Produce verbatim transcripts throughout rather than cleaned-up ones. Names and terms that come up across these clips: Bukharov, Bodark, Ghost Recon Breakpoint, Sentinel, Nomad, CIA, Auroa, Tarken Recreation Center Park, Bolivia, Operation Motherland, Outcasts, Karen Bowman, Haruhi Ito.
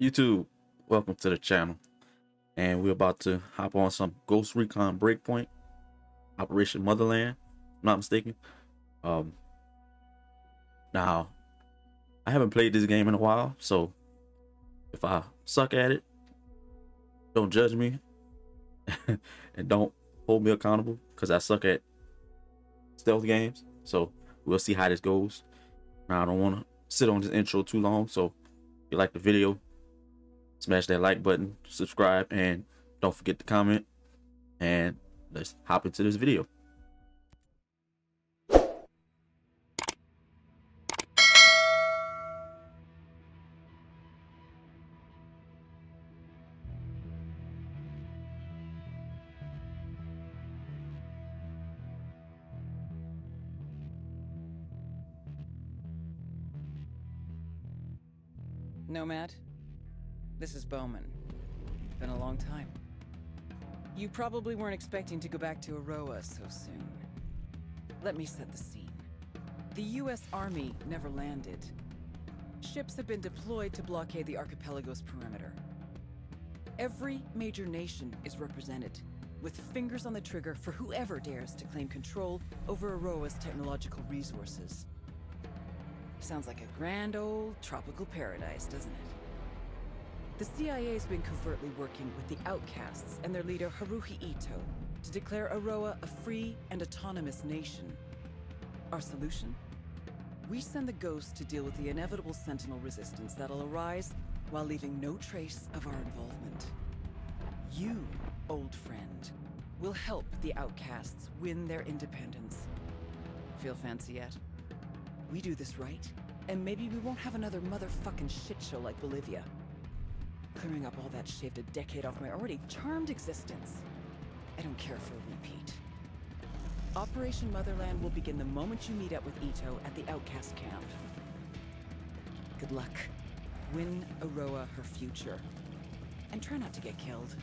YouTube, welcome to the channel, and we're about to hop on some Ghost Recon Breakpoint, Operation Motherland, if I'm not mistaken. Um, now, I haven't played this game in a while, so if I suck at it, don't judge me, and don't hold me accountable, because I suck at stealth games, so we'll see how this goes. Now, I don't want to sit on this intro too long, so if you like the video, smash that like button, subscribe, and don't forget to comment, and let's hop into this video. Nomad? This is Bowman. Been a long time. You probably weren't expecting to go back to Auroa so soon. Let me set the scene. The U S Army never landed. Ships have been deployed to blockade the archipelago's perimeter. Every major nation is represented, with fingers on the trigger for whoever dares to claim control over Auroa's technological resources. Sounds like a grand old tropical paradise, doesn't it? The C I A's been covertly working with the Outcasts and their leader Haruhi Ito to declare Auroa a free and autonomous nation. Our solution? We send the ghosts to deal with the inevitable Sentinel resistance that'll arise while leaving no trace of our involvement. You, old friend, will help the Outcasts win their independence. Feel fancy yet? We do this right, and maybe we won't have another motherfucking shit show like Bolivia. Clearing up all that shaved a decade off my already charmed existence. I don't care for a repeat. Operation Motherland will begin the moment you meet up with Ito at the Outcast camp. Good luck. Win Auroa her future. And try not to get killed.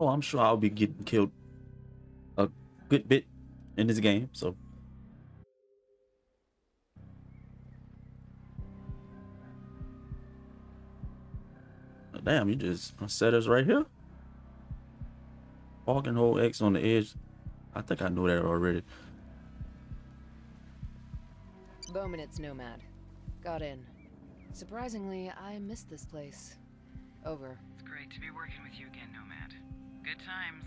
Oh, I'm sure I'll be getting killed a good bit in this game, so... Damn, you just set us right here. Parking hole X on the edge. I think I know that already. Bowman, it's Nomad. Got in. Surprisingly, I missed this place. Over. It's great to be working with you again, Nomad. Good times.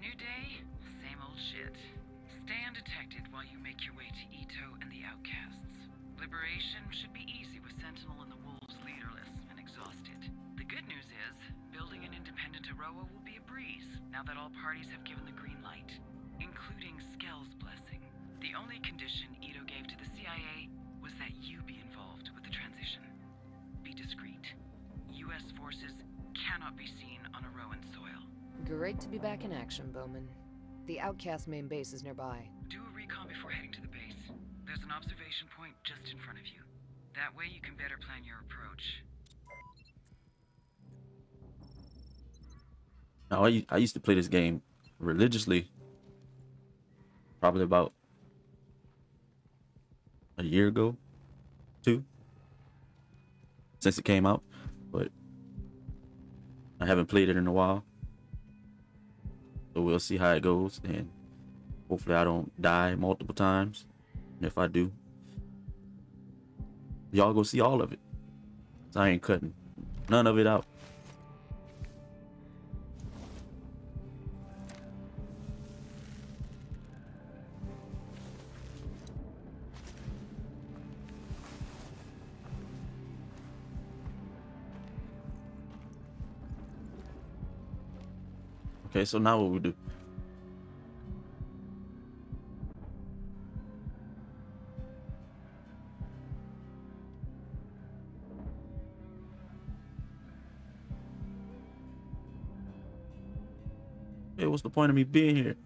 New day, same old shit. Stay undetected while you make your way to Ito and the Outcasts. Liberation should be easy with Sentinel and the Wolves leaderless and exhausted. The good news is, building an independent Auroa will be a breeze, now that all parties have given the green light, including Skell's blessing. The only condition Ito gave to the C I A was that you be involved with the transition. Be discreet. U S forces cannot be seen on Auroan soil. Great to be back in action, Bowman. The Outcast main base is nearby. Do a recon before heading to the base. There's an observation point just in front of you. That way you can better plan your approach. Now, I, I used to play this game religiously. Probably about a year ago, two, since it came out. But I haven't played it in a while. So we'll see how it goes, and hopefully I don't die multiple times. And if I do, y'all go see all of it. So I ain't cutting none of it out. Okay, so now what we do? Hey, what's the point of me being here?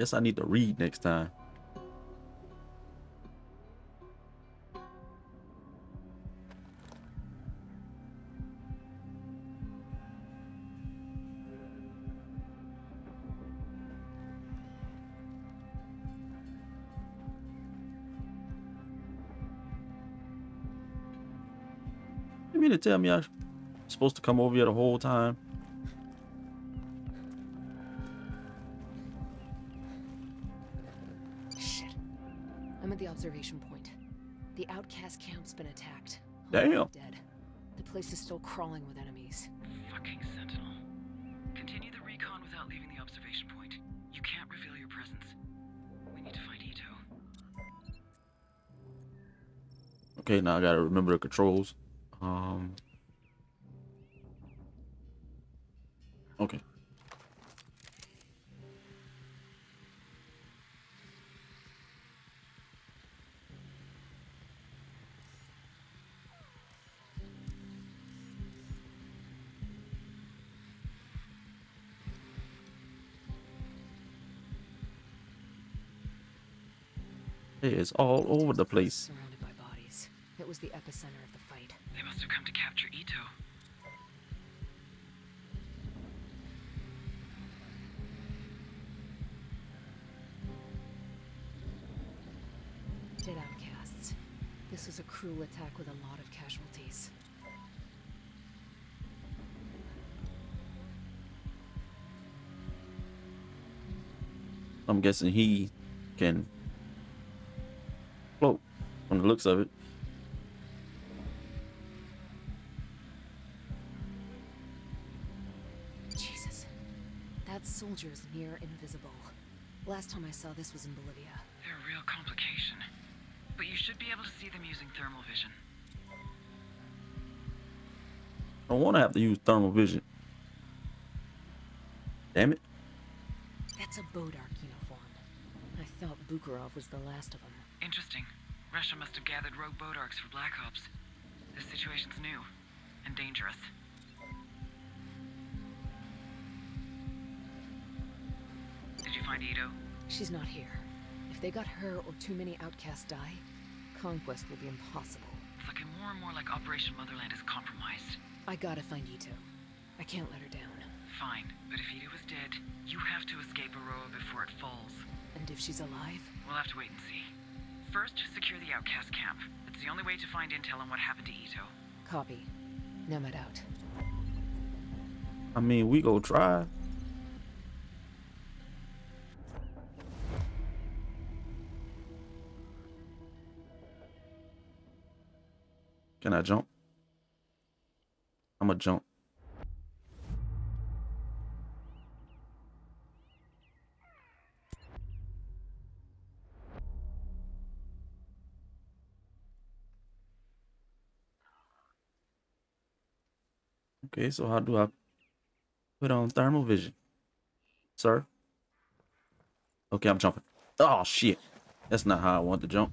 Guess I need to read next time. You mean to tell me I'm supposed to come over here the whole time? Observation point. The outcast camp's been attacked. Damn. Dead. The place is still crawling with enemies. Fucking Sentinel. Continue the recon without leaving the observation point. You can't reveal your presence. We need to find Ito. Okay, now I gotta remember the controls. Um. Okay. It is all over the place. Surrounded by bodies. It was the epicenter of the fight. They must have come to capture Ito. Dead outcasts. This was a cruel attack with a lot of casualties. I'm guessing he can float from the looks of it. Jesus, that soldier is near invisible. Last time I saw this was in Bolivia. They're a real complication, but you should be able to see them using thermal vision. I don't want to have to use thermal vision. Damn it. That's a Bodark uniform. I thought Bukharov was the last of them. Interesting. Russia must have gathered rogue Bodarks for Black Ops. This situation's new and dangerous. Did you find Ito? She's not here. If they got her or too many outcasts die, conquest will be impossible. It's looking more and more like Operation Motherland is compromised. I gotta find Ito. I can't let her down. Fine, but if Ito is dead, you have to escape Auroa before it falls. And if she's alive? We'll have to wait and see. First, secure the outcast camp. It's the only way to find intel on what happened to Ito. Copy. Nomad out. I mean, we go try. Can I jump? I'ma jump. Okay, so how do I put on thermal vision, sir? Okay, I'm jumping. Oh shit, that's not how I want to jump.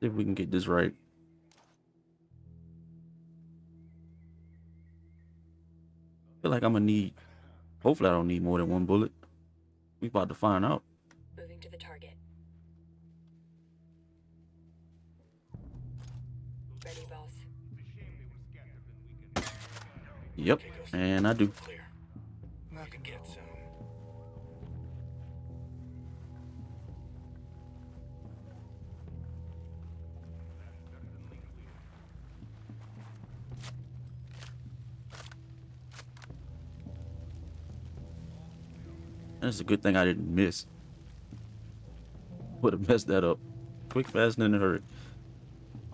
If we can get this right. I feel like I'm gonna need, hopefully I don't need more than one bullet. We about to find out. Moving to the target. Ready, boss. Yep, and I do. That's a good thing I didn't miss. Would have messed that up. Quick, fast, and in a hurry.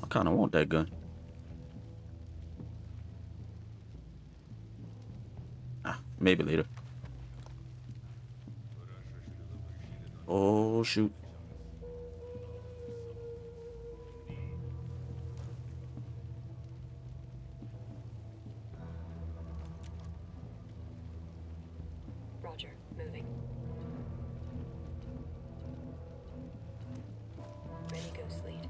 I kind of want that gun. Ah, maybe later. Oh, shoot. Roger. Moving. Ready, Ghost Lead.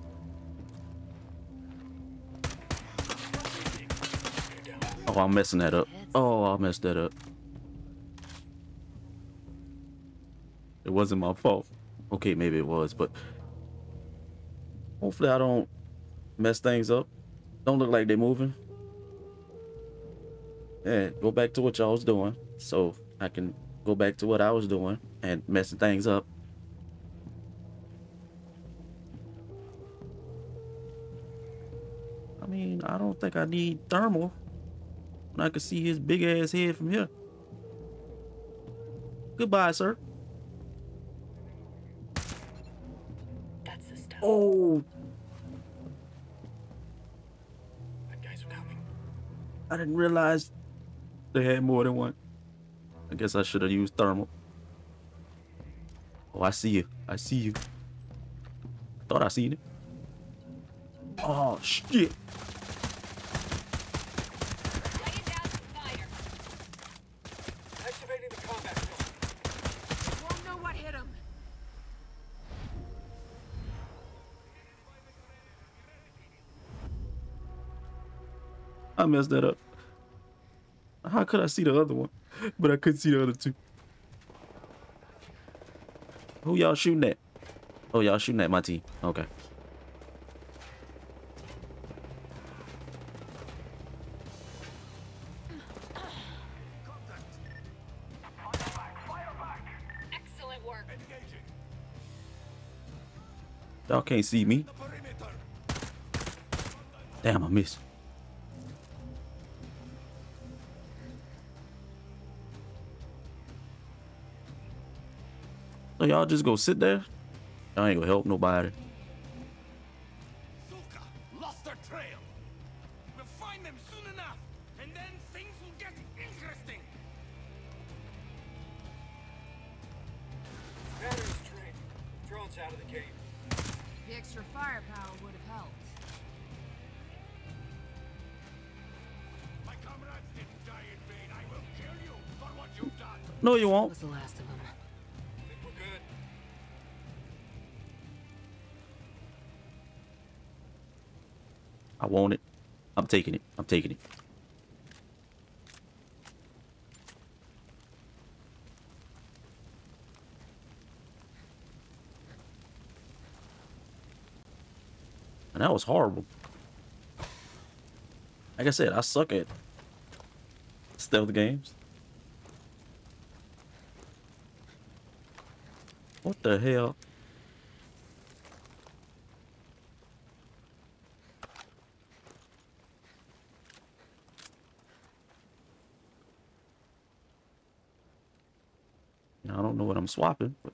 Oh, I'm messing that up. Oh, I messed that up. It wasn't my fault. Okay, maybe it was, but hopefully I don't mess things up. Don't look like they're moving. Yeah, go back to what y'all was doing so I can go back to what I was doing and messing things up. I mean, I don't think I need thermal when I can see his big ass head from here. Goodbye, sir. That's the stuff. Oh. That guy's coming. I didn't realize they had more than one. I guess I should have used thermal. Oh, I see you. I see you. I thought I seen it. Oh, shit. I messed that up. How could I see the other one? But I could see the other two. Who y'all shooting at? Oh, y'all shooting at my team. Okay. Excellent work. Y'all can't see me. Damn, I missed. So y'all just go sit there? Y'all ain't gonna help nobody. Zuka lost their trail. We'll find them soon enough, and then things will get interesting. Batteries trained. Drones out of the game. The extra firepower would have helped. My comrades didn't die in vain. I will kill you for what you've done. No, you won't. That was the last of them. I want it. I'm taking it. I'm taking it. And that was horrible. Like I said, I suck at stealth games. What the hell? I don't know what I'm swapping, but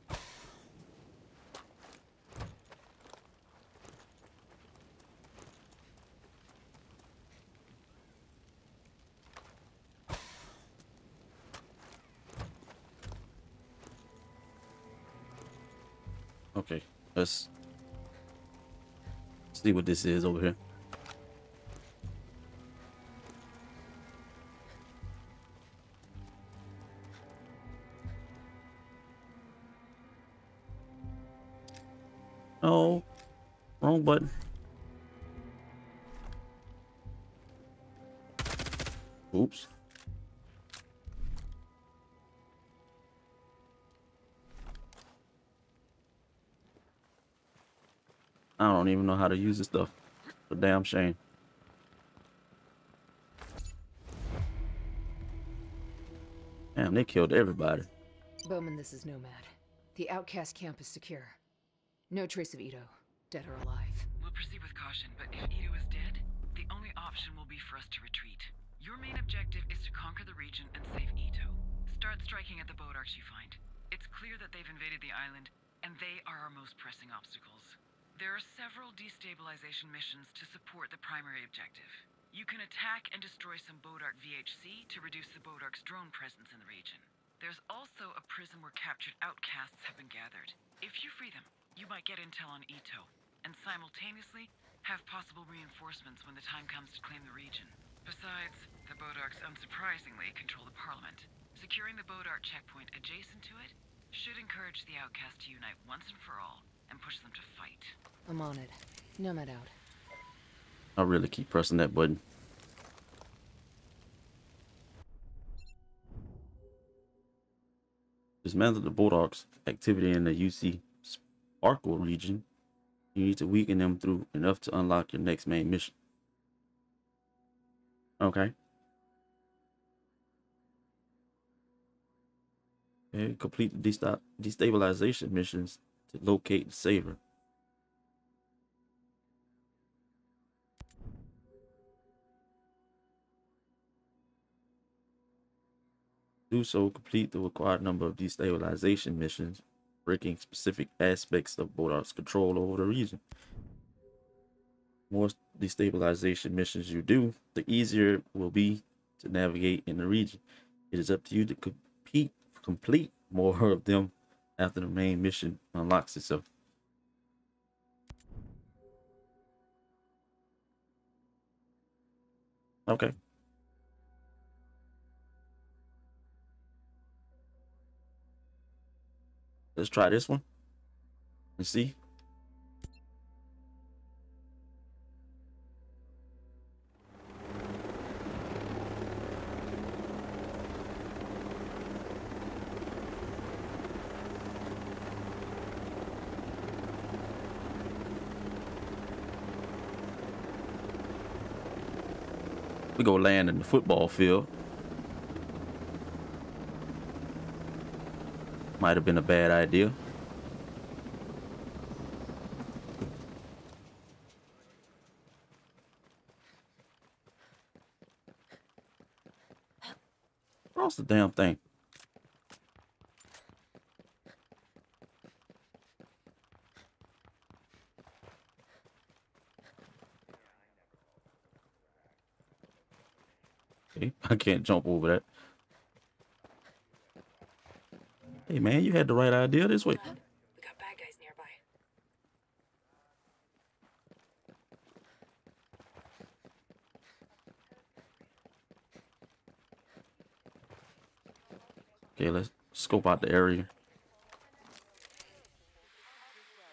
okay, let's see what this is over here. No, wrong button. Oops. I don't even know how to use this stuff. It's a damn shame. Damn, they killed everybody. Bowman, this is Nomad. The Outcast camp is secure. No trace of Ito, dead or alive. We'll proceed with caution, but if Ito is dead, the only option will be for us to retreat. Your main objective is to conquer the region and save Ito. Start striking at the Bodarks you find. It's clear that they've invaded the island, and they are our most pressing obstacles. There are several destabilization missions to support the primary objective. You can attack and destroy some Bodark V H C to reduce the Bodark's drone presence in the region. There's also a prison where captured outcasts have been gathered. If you free them, you might get intel on Ito, and simultaneously have possible reinforcements when the time comes to claim the region. Besides, the Bodarks unsurprisingly control the parliament, Securing the Bodark checkpoint adjacent to it should encourage the Outcasts to unite once and for all and push them to fight. I'm on it. Nomad out. I really keep pressing that button. Dismantle the Bodark's activity in the U C Sparkle region. You need to weaken them through enough to unlock your next main mission. Okay. And complete the dest destabilization missions to locate the saver. Do so, complete the required number of destabilization missions, breaking specific aspects of Bodark's control over the region. More destabilization missions you do, the easier it will be to navigate in the region. It is up to you to compete, complete more of them after the main mission unlocks itself. Okay. Let's try this one and see. We go land in the football field. Might have been a bad idea. Cross the damn thing. Okay, I can't jump over that. Hey man, you had the right idea this way. Mom, we got bad guys nearby. Okay, let's scope out the area.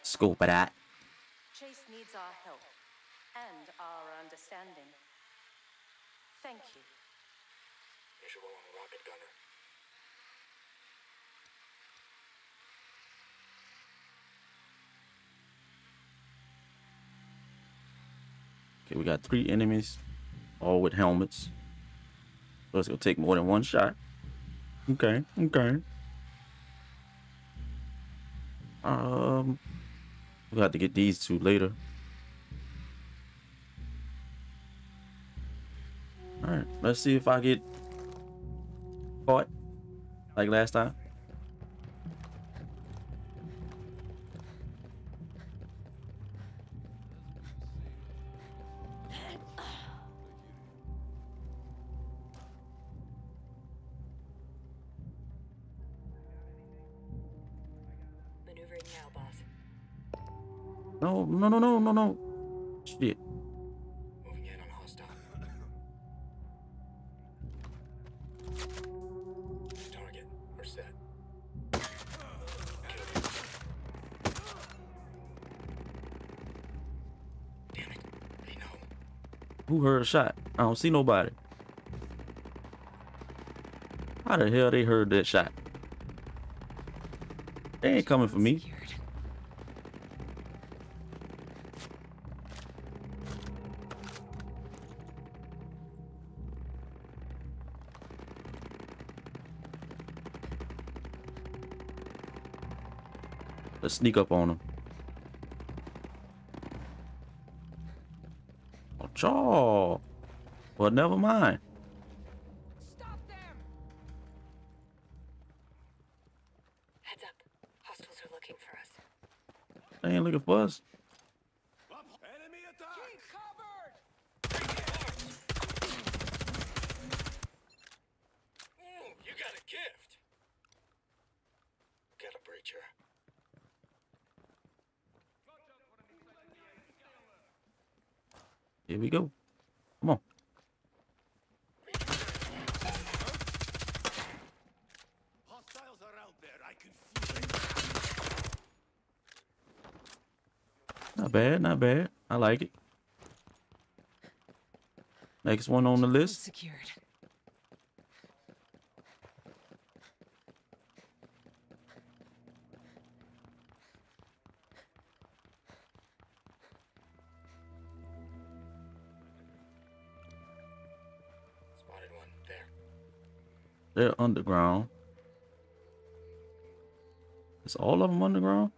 Scope it out. Chase needs our help and our understanding. Thank you. Visual on rocket gunner. Okay, we got three enemies, all with helmets. So it's gonna take more than one shot. Okay, okay. Um, we'll have to get these two later. All right, let's see if I get caught like last time. No, no, no, no, no, no. Shit. Moving in on hostile. Target, we're set. Damn it. They know. Who heard a shot? I don't see nobody. How the hell they heard that shot? They ain't coming for me. Let's sneak up on him. Oh, chaw. Well, never mind. Stop them. Heads up. Hostiles are looking for us. They ain't looking for us. Enemy attack. Keep covered. Ooh, you got a gift. Got a breacher. Here we go. Come on. bad, not bad. I like it. Next one on the list. Secured. Spotted one there. They're underground. Is all of them underground?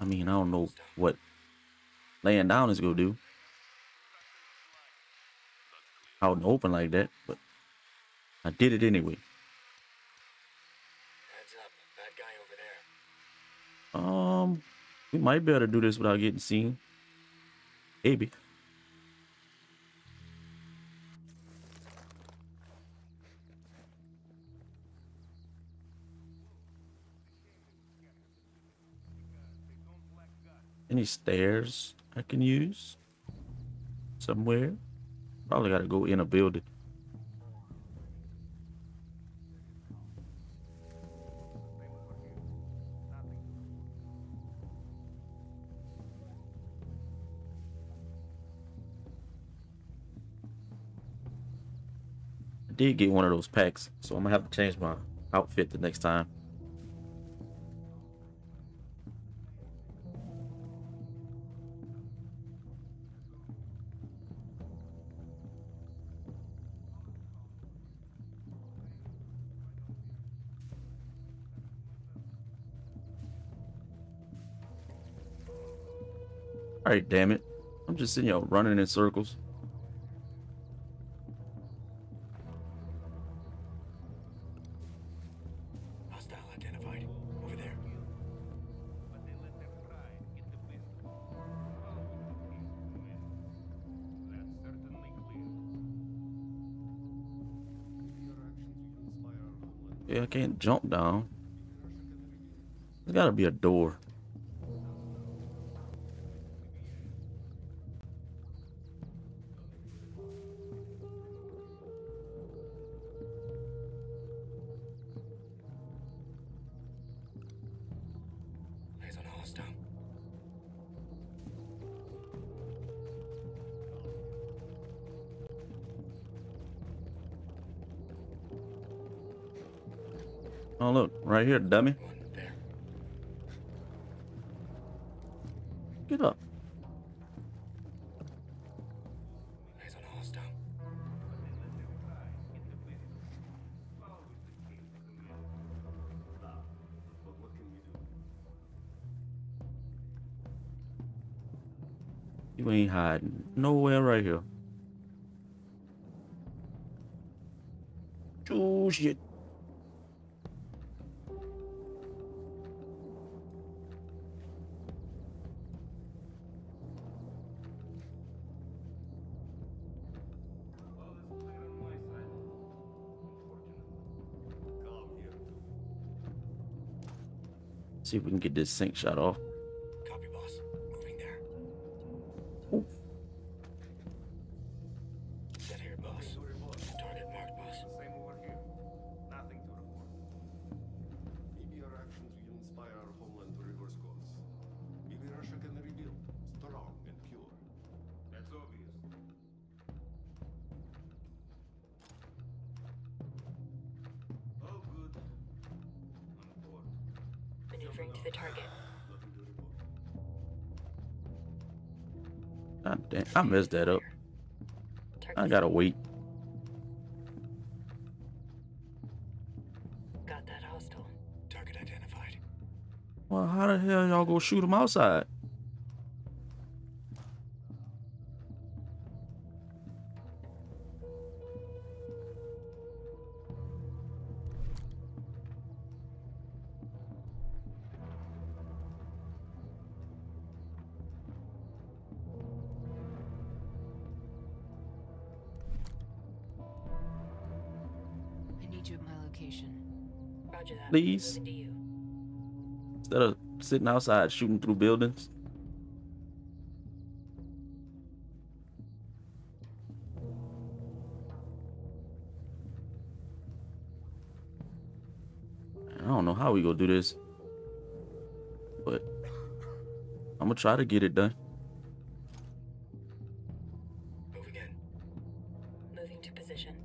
I mean, I don't know what laying down is gonna do out and open like that, but I did it anyway. Heads up, bad guy over there. Um, we might be able to do this without getting seen. Maybe. Any stairs I can use somewhere? Probably gotta go in a building. I did get one of those packs, so I'm gonna have to change my outfit the next time. All right, damn it. I'm just sitting here running in circles. Hostile identified. Over there. But they let them fly in the wind. That's certainly clear. Yeah, I can't jump down. There's gotta be a door. Oh, look, right here, dummy. Get up. You ain't hiding nowhere right here. Oh, shit. See if we can get this sink shot off. Copy, boss. Moving there. Oh. Set here, boss. Target marked, boss. Same over here. Nothing to report. Maybe our actions will inspire our homeland to reverse course. Maybe Russia can rebuild, strong and pure. That's obvious. Oh, good. On board. Maneuvering to the target. God damn, I messed that up. Target. I gotta wait. Got that hostile. Target identified. Well, how the hell y'all go shoot him outside? Please, instead of sitting outside shooting through buildings. I don't know how we gonna do this, but I'm gonna try to get it done. Moving in. Moving to position.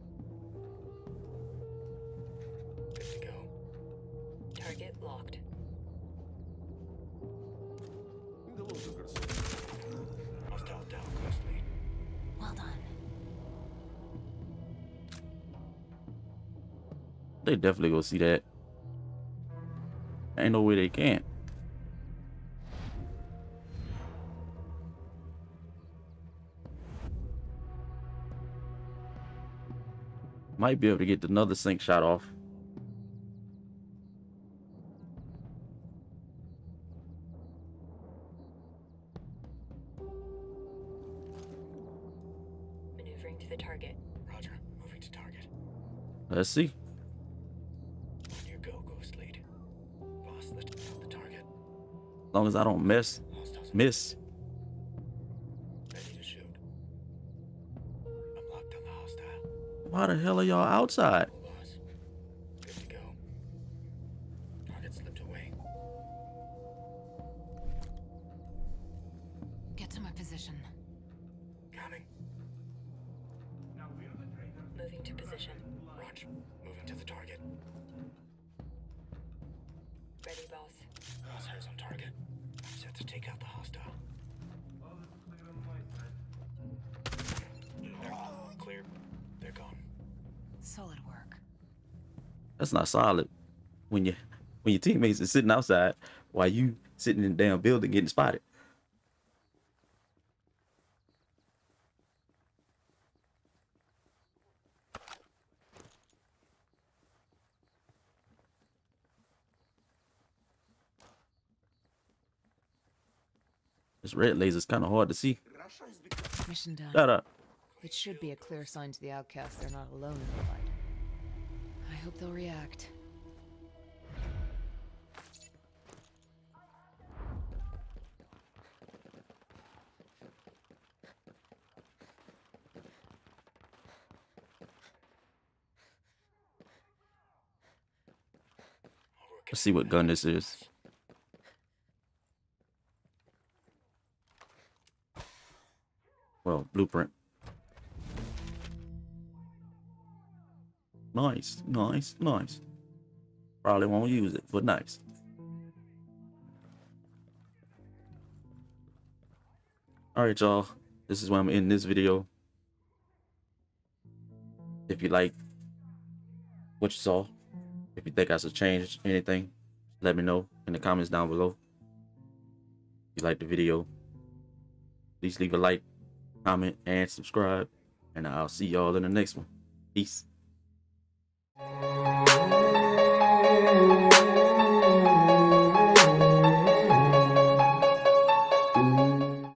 Good to go. Target locked. Hostile down, cross lead. Well done. They definitely gonna see that. Ain't no way they can't. Might be able to get another sync shot off. Maneuvering to the target. Roger, moving to target. Let's see. On your go, Ghost Lead. Boss, lift the target. As long as I don't miss, miss. Why the hell are y'all outside? Good to go. Target slipped away. Get to my position. Coming. Now we are the traitor. Moving to position. Roger. Moving to the target. Ready, boss. Crosshair's on target. I'm set to take out the hostile. They're all clear. They're gone. Solid work. That's not solid when you when your teammates are sitting outside while you sitting in the damn building getting spotted. This red laser is kind of hard to see. Mission done. Shut up. It should be a clear sign to the outcasts they're not alone in the fight. I hope they'll react. Let's see what gun this is. Well, blueprint. Nice, nice, nice. Probably won't use it, but nice. All right, y'all. This is where I'm ending this video. If you like what you saw, if you think I should change anything, let me know in the comments down below. If you like the video, please leave a like, comment, and subscribe. And I'll see y'all in the next one. Peace.